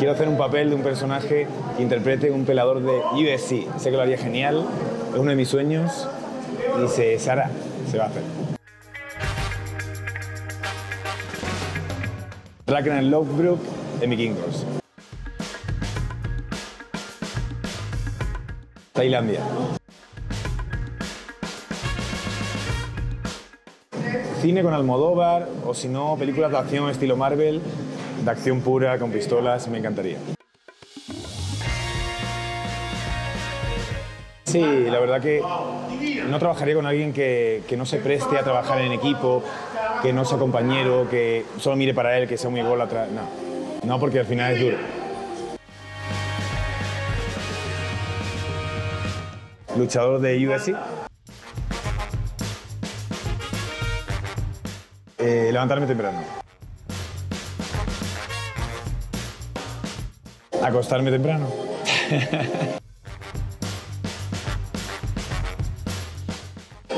Quiero hacer un papel de un personaje que interprete un pelador de UFC. Sé que lo haría genial, es uno de mis sueños y se hará, se va a hacer. Ragnar Love Group de mi King Gross. Tailandia. Cine con Almodóvar o, si no, películas de acción estilo Marvel, de acción pura, con pistolas, me encantaría. Sí, la verdad que no trabajaría con alguien que no se preste a trabajar en equipo, que no sea compañero, que solo mire para él, que sea muy ególatra. No, no, porque al final es duro. Luchador de UFC. Levantarme temprano. Acostarme temprano.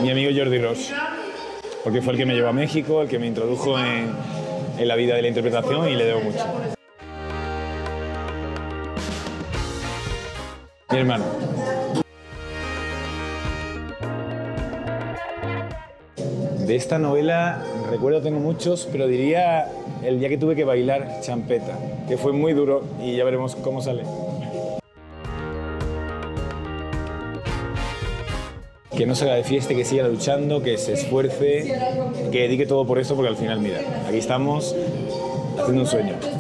Mi amigo Jordi Ros, porque fue el que me llevó a México, el que me introdujo en la vida de la interpretación y le debo mucho. Mi hermano. De esta novela recuerdo tengo muchos, pero diría el día que tuve que bailar Champeta, que fue muy duro y ya veremos cómo sale. Que no salga de fiesta, que siga luchando, que se esfuerce, que dedique todo por eso, porque al final, mira, aquí estamos haciendo un sueño.